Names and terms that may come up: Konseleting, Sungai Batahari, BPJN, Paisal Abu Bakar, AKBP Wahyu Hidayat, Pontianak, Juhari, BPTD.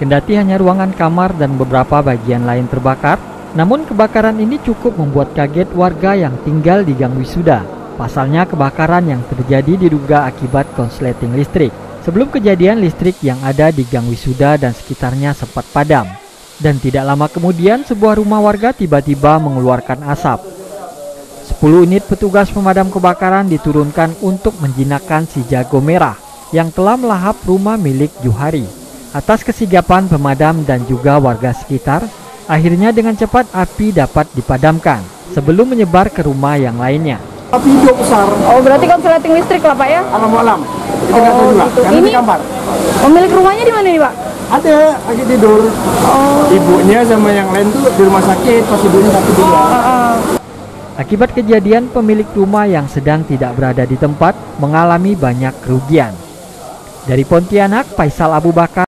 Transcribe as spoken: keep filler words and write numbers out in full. Kendati hanya ruangan kamar dan beberapa bagian lain terbakar, namun kebakaran ini cukup membuat kaget warga yang tinggal di Gang Wisuda. Pasalnya kebakaran yang terjadi diduga akibat konsleting listrik. Sebelum kejadian, listrik yang ada di Gang Wisuda dan sekitarnya sempat padam. Dan tidak lama kemudian sebuah rumah warga tiba-tiba mengeluarkan asap. sepuluh unit petugas pemadam kebakaran diturunkan untuk menjinakkan si jago merah yang telah melahap rumah milik Juhari. Atas kesigapan pemadam dan juga warga sekitar, akhirnya dengan cepat api dapat dipadamkan sebelum menyebar ke rumah yang lainnya. Api hijau besar. Oh, berarti konsleting listrik lah Pak ya? Alam-alam. Oh, gitu. Ini pemilik rumahnya di mana nih Pak? Ada, lagi tidur. Oh. Ibunya sama yang lain tuh di rumah sakit, pas ibunya sakit juga. Oh, uh, uh. Akibat kejadian, pemilik rumah yang sedang tidak berada di tempat mengalami banyak kerugian. Dari Pontianak, Paisal Abu Bakar.